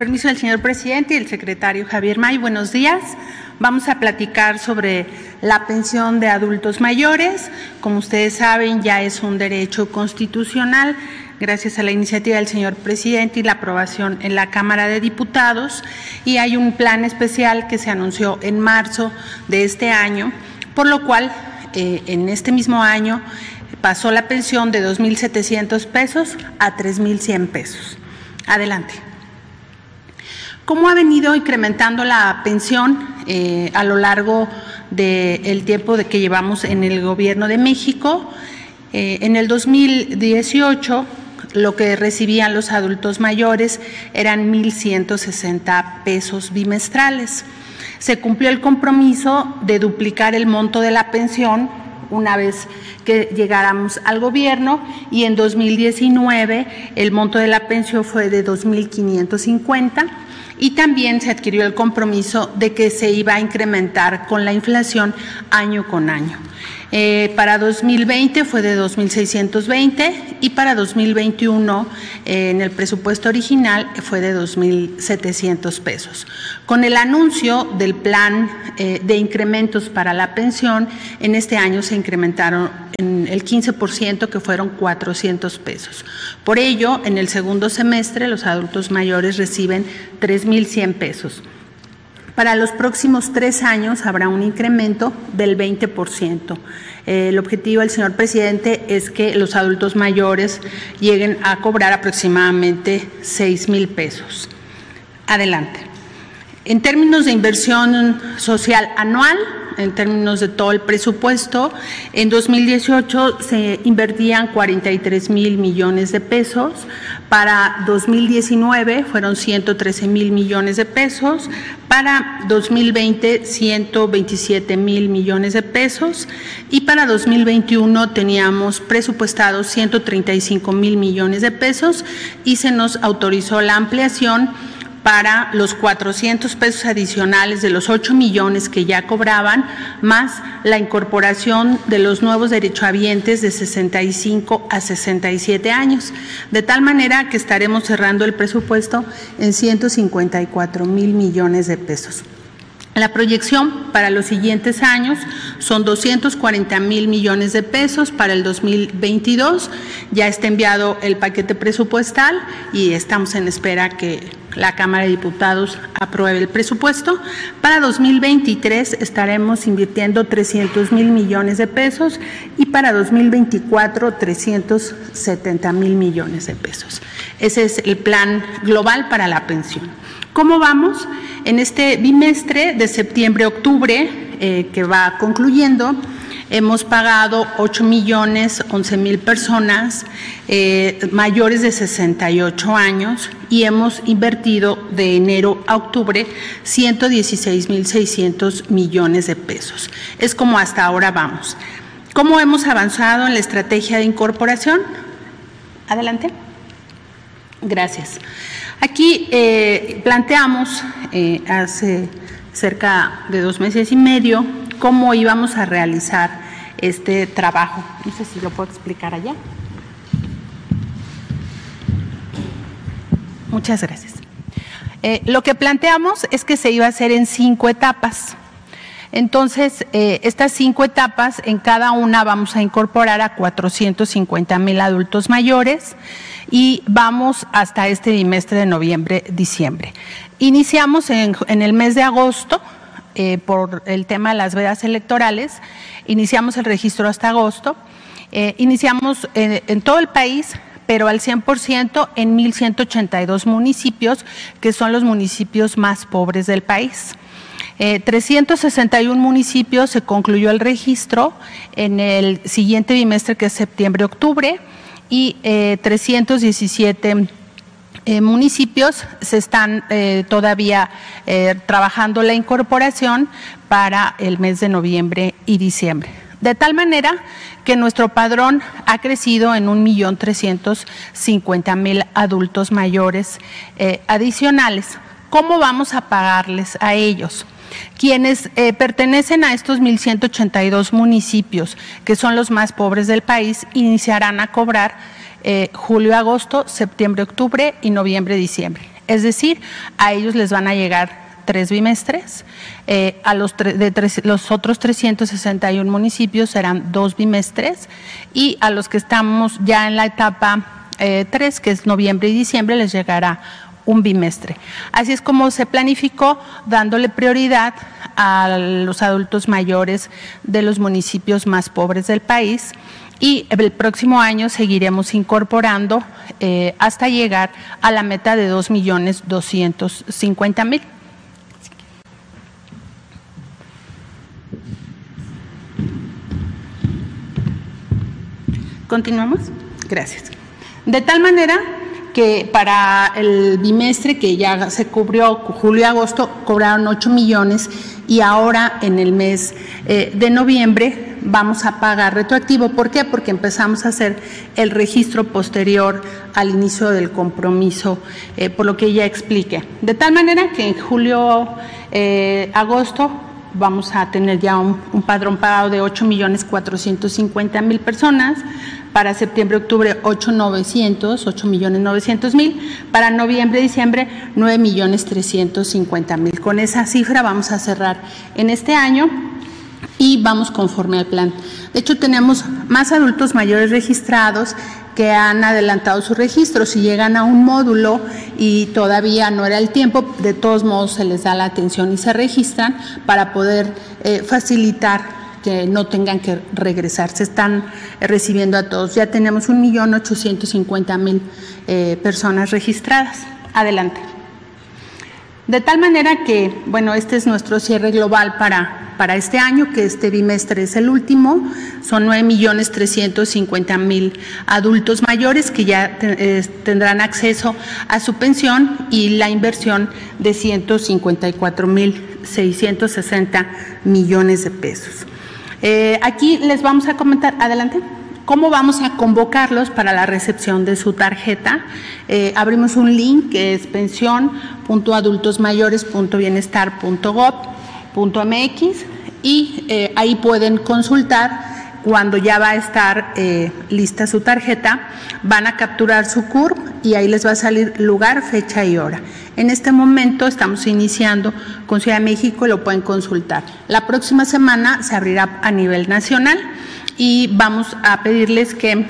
Permiso del señor presidente y el secretario Javier May, buenos días. Vamos a platicar sobre la pensión de adultos mayores. Como ustedes saben, ya es un derecho constitucional. Gracias a la iniciativa del señor presidente y la aprobación en la Cámara de Diputados. Y hay un plan especial que se anunció en marzo de este año, por lo cual en este mismo año pasó la pensión de 2.700 pesos a 3.100 pesos. Adelante. ¿Cómo ha venido incrementando la pensión a lo largo del tiempo que llevamos en el Gobierno de México? En el 2018, lo que recibían los adultos mayores eran 1.160 pesos bimestrales. Se cumplió el compromiso de duplicar el monto de la pensión una vez que llegáramos al gobierno, y en 2019 el monto de la pensión fue de 2.550, y también se adquirió el compromiso de que se iba a incrementar con la inflación año con año. Para 2020 fue de 2.620 y para 2021 en el presupuesto original fue de 2.700 pesos. Con el anuncio del plan de incrementos para la pensión, en este año se incrementaron en el 15%, que fueron 400 pesos. Por ello, en el segundo semestre los adultos mayores reciben 3.100 pesos. Para los próximos 3 años habrá un incremento del 20%. El objetivo del señor presidente es que los adultos mayores lleguen a cobrar aproximadamente 6.000 pesos. Adelante. En términos de inversión social anual, en términos de todo el presupuesto, en 2018 se invertían 43.000 millones de pesos, para 2019 fueron 113.000 millones de pesos, para 2020 127.000 millones de pesos y para 2021 teníamos presupuestados 135.000 millones de pesos y se nos autorizó la ampliación para los 400 pesos adicionales de los 8 millones que ya cobraban, más la incorporación de los nuevos derechohabientes de 65 a 67 años, de tal manera que estaremos cerrando el presupuesto en 154.000 millones de pesos. La proyección para los siguientes años son 240.000 millones de pesos para el 2022. Ya está enviado el paquete presupuestal y estamos en espera que la Cámara de Diputados apruebe el presupuesto. Para 2023 estaremos invirtiendo 300.000 millones de pesos y para 2024 370.000 millones de pesos. Ese es el plan global para la pensión. ¿Cómo vamos? En este bimestre de septiembre-octubre que va concluyendo, hemos pagado 8.011.000 personas mayores de 68 años y hemos invertido de enero a octubre 116.600 millones de pesos. Es como hasta ahora vamos. ¿Cómo hemos avanzado en la estrategia de incorporación? Adelante. Gracias. Aquí planteamos hace cerca de 2 meses y medio cómo íbamos a realizar este trabajo. No sé si lo puedo explicar allá. Muchas gracias. Lo que planteamos es que se iba a hacer en 5 etapas. Entonces, estas 5 etapas, en cada una vamos a incorporar a 450.000 adultos mayores y vamos hasta este bimestre de noviembre-diciembre. Iniciamos en el mes de agosto, por el tema de las vedas electorales, iniciamos el registro hasta agosto, iniciamos en todo el país, pero al 100% en 1.182 municipios, que son los municipios más pobres del país. 361 municipios se concluyó el registro en el siguiente bimestre, que es septiembre-octubre, y 317 municipios se están todavía trabajando la incorporación para el mes de noviembre y diciembre. De tal manera que nuestro padrón ha crecido en 1.350.000 adultos mayores adicionales. ¿Cómo vamos a pagarles a ellos? Quienes pertenecen a estos 1.182 municipios, que son los más pobres del país, iniciarán a cobrar julio, agosto, septiembre, octubre y noviembre, diciembre. Es decir, a ellos les van a llegar 3 bimestres, los otros 361 municipios serán 2 bimestres, y a los que estamos ya en la etapa 3, que es noviembre y diciembre, les llegará 1 bimestre. Así es como se planificó, dándole prioridad a los adultos mayores de los municipios más pobres del país, y el próximo año seguiremos incorporando hasta llegar a la meta de 2.250.000. ¿Continuamos? Gracias. De tal manera que para el bimestre que ya se cubrió, julio y agosto, cobraron 8 millones, y ahora en el mes de noviembre vamos a pagar retroactivo. ¿Por qué? Porque empezamos a hacer el registro posterior al inicio del compromiso, por lo que ya expliqué. De tal manera que en julio, agosto, vamos a tener ya un padrón pagado de 8.450.000 personas. Para septiembre, octubre, 8.900.000. Para noviembre, diciembre, 9.350.000. Con esa cifra vamos a cerrar en este año y vamos conforme al plan. De hecho, tenemos más adultos mayores registrados que han adelantado su registro. Si llegan a un módulo y todavía no era el tiempo, de todos modos se les da la atención y se registran para poder facilitar que no tengan que regresar. Se están recibiendo a todos. Ya tenemos 1.850.000 personas registradas. Adelante. De tal manera que, bueno, este es nuestro cierre global para este año, que este bimestre es el último. Son 9.350.000 adultos mayores que ya tendrán acceso a su pensión, y la inversión de 154.660 millones de pesos. Aquí les vamos a comentar, adelante, cómo vamos a convocarlos para la recepción de su tarjeta. Abrimos un link que es pensión.adultosmayores.bienestar.gob.mx, y ahí pueden consultar cuando ya va a estar lista su tarjeta. Van a capturar su CURP y ahí les va a salir lugar, fecha y hora. En este momento estamos iniciando con Ciudad de México y lo pueden consultar. La próxima semana se abrirá a nivel nacional, y vamos a pedirles que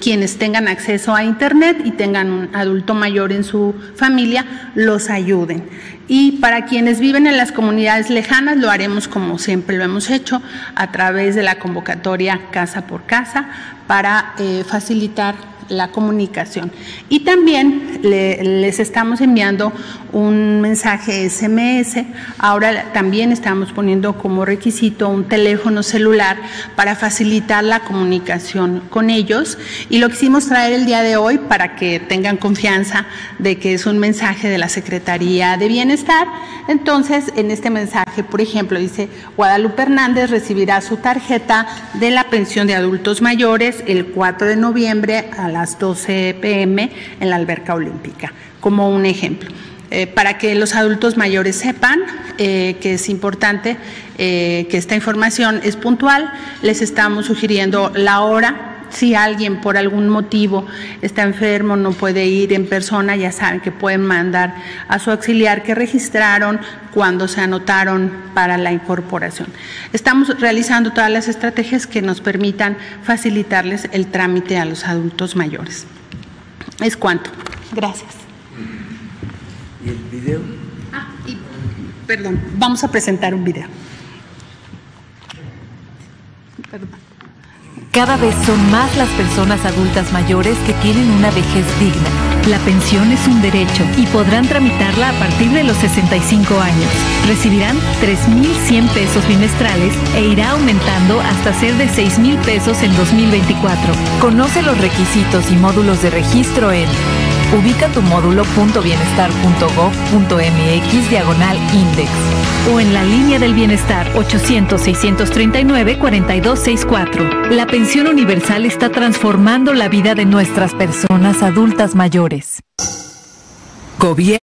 quienes tengan acceso a internet y tengan un adulto mayor en su familia, los ayuden. Y para quienes viven en las comunidades lejanas, lo haremos como siempre lo hemos hecho, a través de la convocatoria casa por casa, para facilitar la comunicación. Y también les estamos enviando un mensaje SMS. Ahora también estamos poniendo como requisito un teléfono celular para facilitar la comunicación con ellos, y lo quisimos traer el día de hoy para que tengan confianza de que es un mensaje de la Secretaría de Bienestar. Entonces, en este mensaje, por ejemplo, dice: Guadalupe Hernández recibirá su tarjeta de la pensión de adultos mayores el 4 de noviembre a las 12 p.m. en la alberca olímpica, como un ejemplo. Para que los adultos mayores sepan que es importante que esta información es puntual, les estamos sugiriendo la hora. Si alguien por algún motivo está enfermo, no puede ir en persona, ya saben que pueden mandar a su auxiliar que registraron cuando se anotaron para la incorporación. Estamos realizando todas las estrategias que nos permitan facilitarles el trámite a los adultos mayores. Es cuanto. Gracias. ¿Y el video? Perdón, vamos a presentar un video. Perdón. Cada vez son más las personas adultas mayores que tienen una vejez digna. La pensión es un derecho y podrán tramitarla a partir de los 65 años. Recibirán 3.100 pesos bimestrales e irá aumentando hasta ser de 6.000 pesos en 2024. Conoce los requisitos y módulos de registro en Ubica tu módulo.bienestar.gov.mx /index o en la línea del bienestar 800-639-4264. La pensión universal está transformando la vida de nuestras personas adultas mayores. Gobierno.